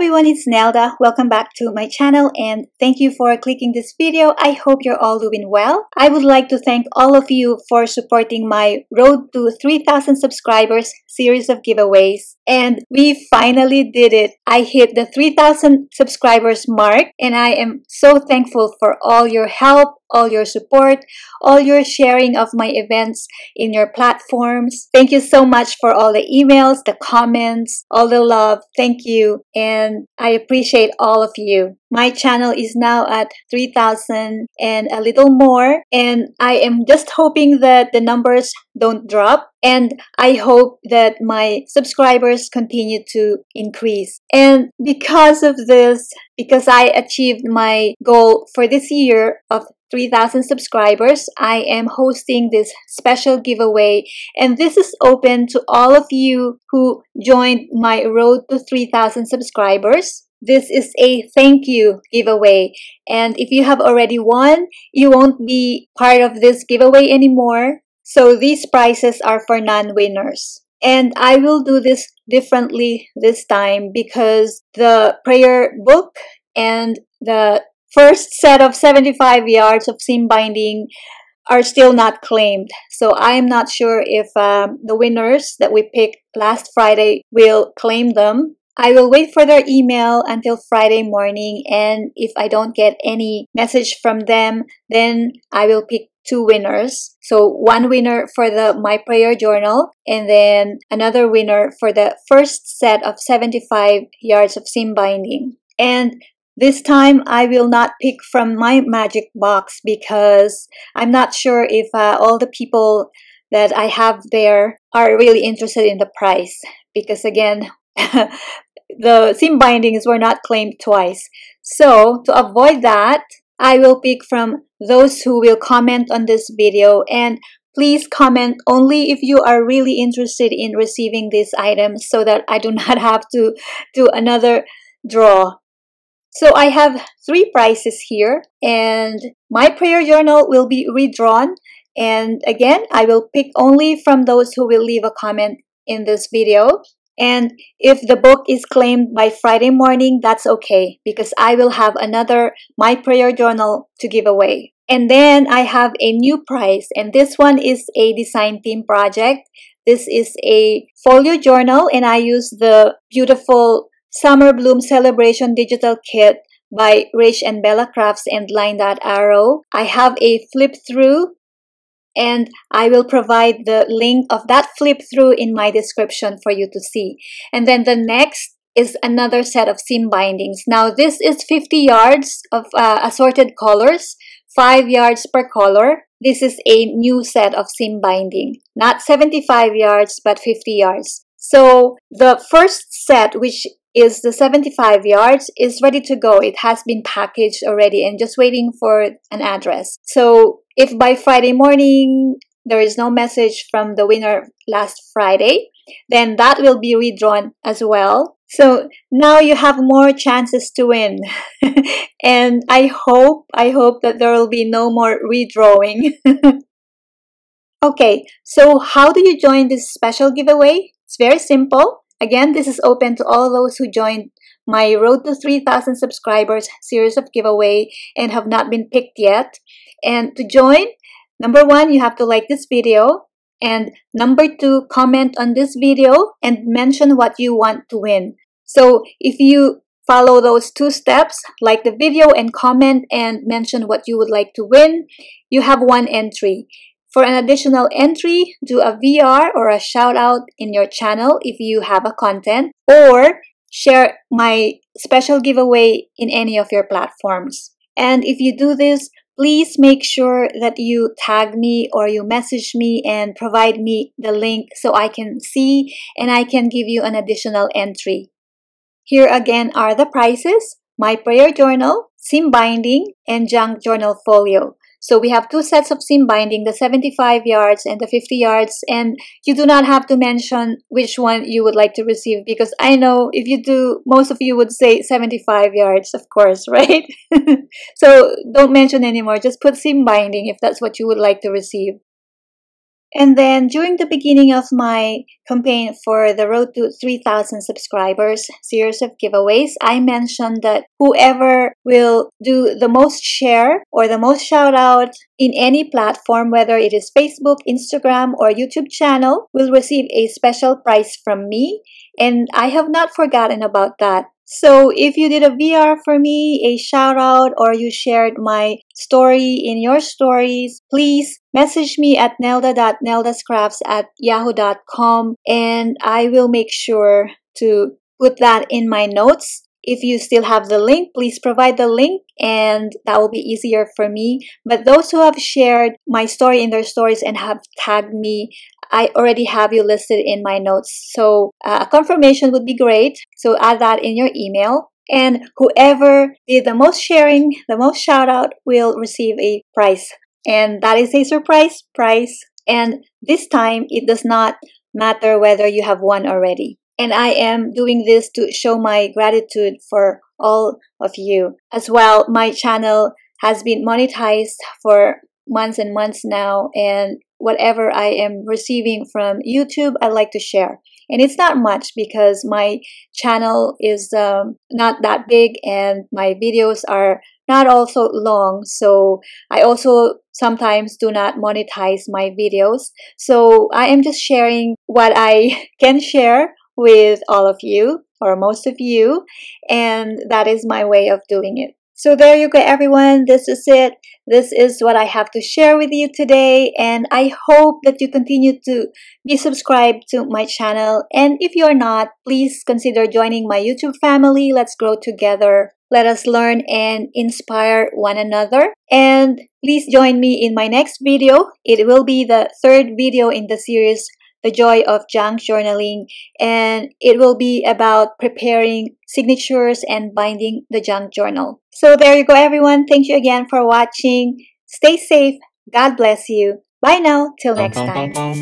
everyone, it's Nelda. Welcome back to my channel and thank you for clicking this video. I hope you're all doing well. I would like to thank all of you for supporting my Road to 3,000 subscribers series of giveaways. And we finally did it. I hit the 3,000 subscribers mark and I am so thankful for all your help, all your support, all your sharing of my events in your platforms. Thank you so much for all the emails, the comments, all the love. Thank you. And I appreciate all of you. My channel is now at 3,000 and a little more. And I am just hoping that the numbers don't drop. And I hope that my subscribers continue to increase. And because of this, because I achieved my goal for this year of 3,000 subscribers, I am hosting this special giveaway, and this is open to all of you who joined my Road to 3,000 subscribers. This is a thank you giveaway, and if you have already won, you won't be part of this giveaway anymore. So these prizes are for non-winners. And I will do this differently this time because the prayer book and the first set of 75 yards of seam binding are still not claimed. So I'm not sure if the winners that we picked last Friday will claim them. I will wait for their email until Friday morning, and if I don't get any message from them, then I will pick two winners. So one winner for the My Prayer Journal and then another winner for the first set of 75 yards of seam binding. And this time I will not pick from my magic box because I'm not sure if all the people that I have there are really interested in the prize, because again the seam bindings were not claimed twice. So to avoid that, I will pick from those who will comment on this video, and please comment only if you are really interested in receiving these items so that I do not have to do another draw. So I have three prizes here, and My Prayer Journal will be redrawn, and again I will pick only from those who will leave a comment in this video. And if the book is claimed by Friday morning, that's okay, because I will have another My Prayer Journal to give away. And then I have a new prize, and this one is a design theme project. This is a folio journal, and I use the beautiful Summer Bloom Celebration Digital Kit by Rach and Bella Crafts and Line.arrow. I have a flip through, and I will provide the link of that flip through in my description for you to see. And then the next is another set of seam bindings. Now this is 50 yards of assorted colors, 5 yards per color. This is a new set of seam binding, not 75 yards but 50 yards. So the first set, which is the 75 yards, is ready to go. It has been packaged already and just waiting for an address. So if by Friday morning there is no message from the winner last Friday, then that will be redrawn as well. So now you have more chances to win. And I hope that there will be no more redrawing. Okay, so how do you join this special giveaway? It's very simple. Again, this is open to all those who joined my Road to 3,000 subscribers series of giveaway and have not been picked yet. And to join, number one, you have to like this video. And number two, comment on this video and mention what you want to win. So if you follow those two steps, like the video and comment and mention what you would like to win, you have one entry. For an additional entry, do a VR or a shout out in your channel if you have a content, or share my special giveaway in any of your platforms. And if you do this, please make sure that you tag me or you message me and provide me the link so I can see and I can give you an additional entry. Here again are the prizes: My Prayer Journal, seam binding, and junk journal folio. So we have two sets of seam binding, the 75 yards and the 50 yards. And you do not have to mention which one you would like to receive, because I know if you do, most of you would say 75 yards, of course, right? So don't mention anymore. Just put seam binding if that's what you would like to receive. And then during the beginning of my campaign for the Road to 3,000 Subscribers series of giveaways, I mentioned that whoever will do the most share or the most shout out in any platform, whether it is Facebook, Instagram, or YouTube channel, will receive a special prize from me. And I have not forgotten about that. So if you did a VR for me, a shout out, or you shared my story in your stories, please message me at nelda.neldascrafts@yahoo.com, and I will make sure to put that in my notes. If you still have the link, please provide the link, and that will be easier for me. But those who have shared my story in their stories and have tagged me, I already have you listed in my notes. So a confirmation would be great. So add that in your email. And whoever did the most sharing, the most shout out, will receive a prize. And that is a surprise prize. And this time, it does not matter whether you have won already. And I am doing this to show my gratitude for all of you. As well, my channel has been monetized for months and months now, and whatever I am receiving from YouTube, I like to share. And it's not much because my channel is not that big, and my videos are not also long. So I also sometimes do not monetize my videos. So I am just sharing what I can share with all of you, or most of you, and that is my way of doing it. So there you go, everyone. This is it. This is what I have to share with you today, and I hope that you continue to be subscribed to my channel. And if you're not, please consider joining my YouTube family. Let's grow together. Let us learn and inspire one another. And please join me in my next video. It will be the third video in the series, The Joy of Junk Journaling, and it will be about preparing signatures and binding the junk journal. So there you go, everyone. Thank you again for watching. Stay safe. God bless you. Bye now. Till next time.